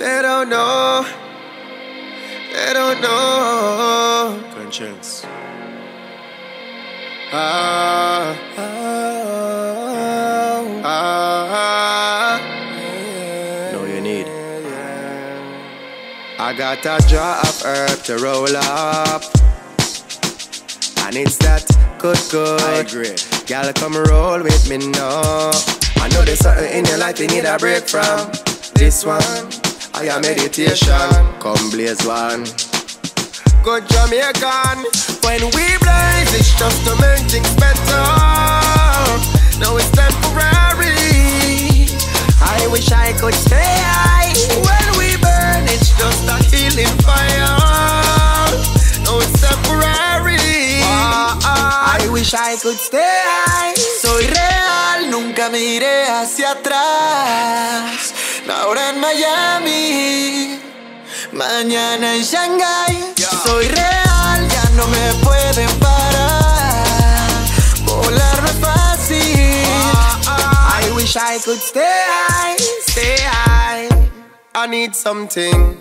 They don't know. They don't know. Konshens. Ah, ah, ah, ah, yeah, know you need. Yeah. I got a jar of herb to roll up, and it's that good. I agree. Y'all come roll with me now. I know there's something in your life you need a break from. This one, I am meditation. Come blaze one. Good Jamaican. When we blaze, it's just to make things better. Now it's temporary. I wish I could stay high. When we burn, it's just a healing fire. Now it's temporary. I wish I could stay high. Soy real, nunca miré hacia atrás. Ahora en Miami, mañana en Shanghái. Soy real, ya no me pueden parar. Volar no es fácil. I wish I could stay high, stay high. I need something,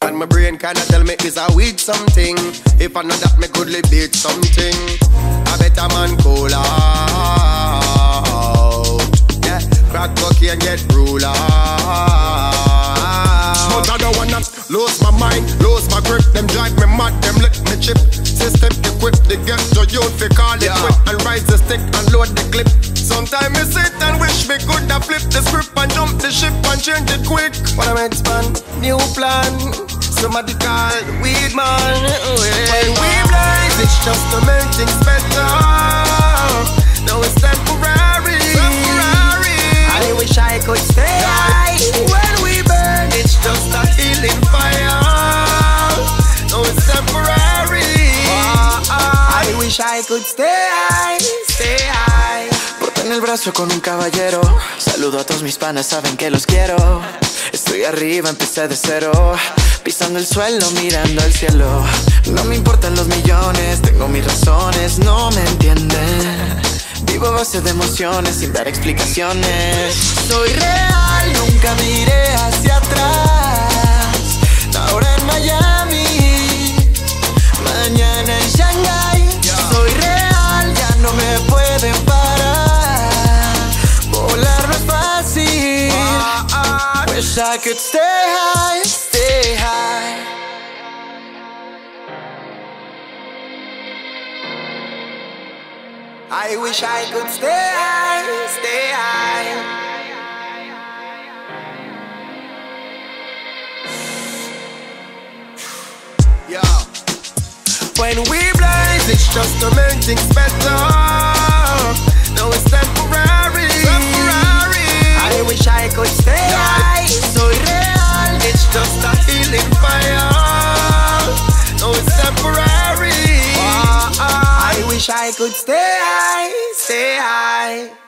and my brain kinda tell me is I weed something. If I know that me could liberate something, I better man cool out. Yeah, crack cocky and get rule out. But I don't wanna lose my mind, lose my grip. Them drive me mad, them lick me chip. System equipped, they get the youth, they call it quick. And rise the stick and load the clip. Sometimes I sit and wish me could have flipped the script and jump the ship and change it quick. When I expand, new plan, somebody call weed man. When we blaze, it's just to make things better. Now it's temporary. I wish I could stay high. When we burn, it's just a healing fire. Now it's temporary. I wish I could stay high, stay high. En el brazo con un caballero. Saludo a todos mis panas, saben que los quiero. Estoy arriba, empecé de cero. Pisando el suelo, mirando el cielo. No me importan los millones, tengo mis razones, no me entienden. Vivo a base de emociones, sin dar explicaciones. Soy real, nunca miré hacia atrás. Ahora en Miami, mañana en Shanghái. Soy real, ya no me pueden parar. Wish I could stay high, stay high. I wish I could stay high, stay high. Yo. When we blaze, it's just to make things better. Now it's temporary. I wish I could stay high. Soy real, it's just a healing fire. No, it's temporary. I wish I could stay high, stay high.